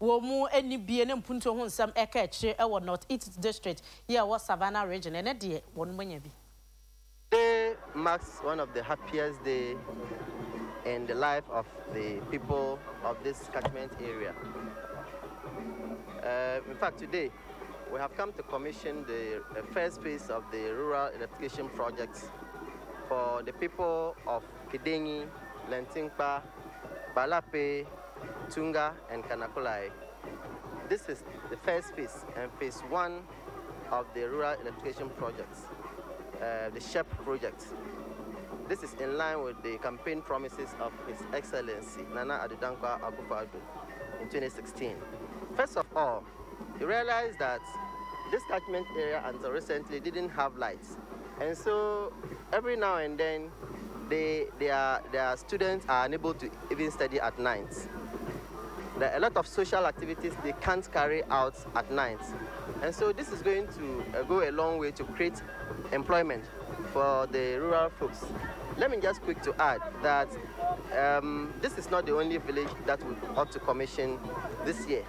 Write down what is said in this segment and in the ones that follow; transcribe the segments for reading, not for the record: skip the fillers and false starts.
Womu any BNM Punto Hun some Ekache or not its district. Here was Savannah region and a day one when you be. Today marks one of the happiest days in the life of the people of this catchment area. In fact, today we have come to commission the first phase of the rural electrification projects for the people of Kidengi, Lentingpa, Balape, Tunga, and Kanakolai. This is the first phase and phase one of the rural electrification projects, the SHEP project. This is in line with the campaign promises of His Excellency Nana Adidankwa Abu Padu in 2016. First of all, he realized that this catchment area until recently didn't have lights, and so every now and then their students are unable to even study at night. There are a lot of social activities they can't carry out at night, and so this is going to go a long way to create employment for the rural folks. Let me just quick to add that this is not the only village that we ought to commission this year.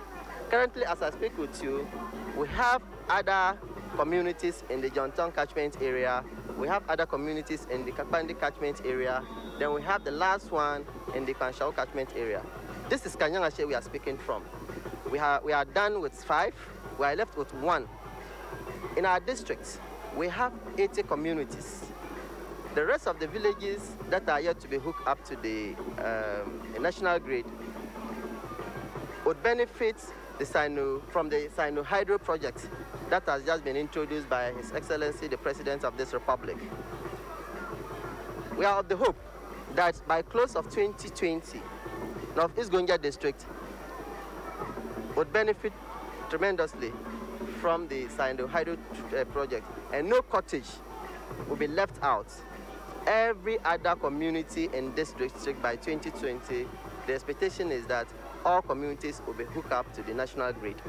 Currently, as I speak with you, we have other communities in the Johntown catchment area, we have other communities in the Kapandi catchment area, then we have the last one in the Kanshao catchment area. This is Kanyangashe we are speaking from. We are done with 5, we are left with 1. In our district, we have 80 communities. The rest of the villages that are yet to be hooked up to the national grid would benefit from the Sinohydro project that has just been introduced by His Excellency, the President of this Republic. We are of the hope that by close of 2020, North East Gonja District would benefit tremendously from the Sinohydro project, and no cottage will be left out. Every other community in this district by 2020, the expectation is that all communities will be hooked up to the national grid.